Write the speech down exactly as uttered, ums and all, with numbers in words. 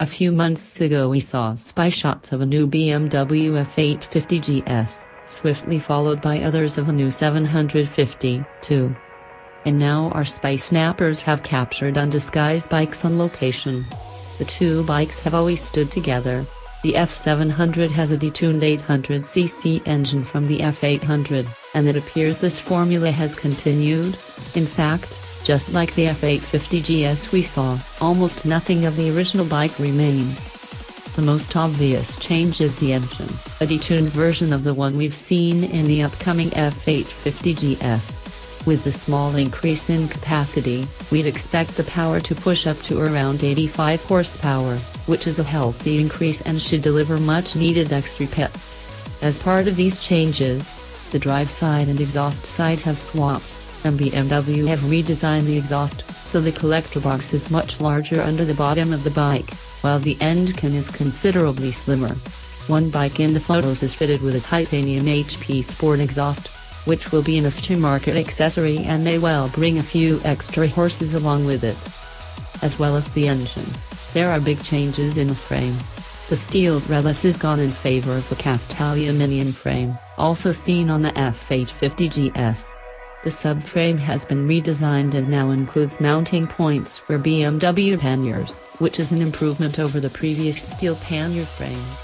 A few months ago we saw spy shots of a new B M W F eight fifty G S, swiftly followed by others of a new seven fifty, too. And now our spy snappers have captured undisguised bikes on location. The two bikes have always stood together. The F seven hundred has a detuned eight hundred c c engine from the F eight hundred, and it appears this formula has continued. In fact, just like the F eight fifty G S we saw, almost nothing of the original bike remained. The most obvious change is the engine, a detuned version of the one we've seen in the upcoming F eight fifty G S. With the small increase in capacity, we'd expect the power to push up to around eighty-five horsepower, which is a healthy increase and should deliver much needed extra pep. As part of these changes, the drive side and exhaust side have swapped, and B M W have redesigned the exhaust, so the collector box is much larger under the bottom of the bike, while the end can is considerably slimmer. One bike in the photos is fitted with a titanium H P Sport exhaust, which will be an aftermarket accessory and may well bring a few extra horses along with it. As well as the engine, there are big changes in the frame. The steel relic is gone in favor of the cast aluminium frame, also seen on the F eight fifty G S. The subframe has been redesigned and now includes mounting points for B M W panniers, which is an improvement over the previous steel pannier frames.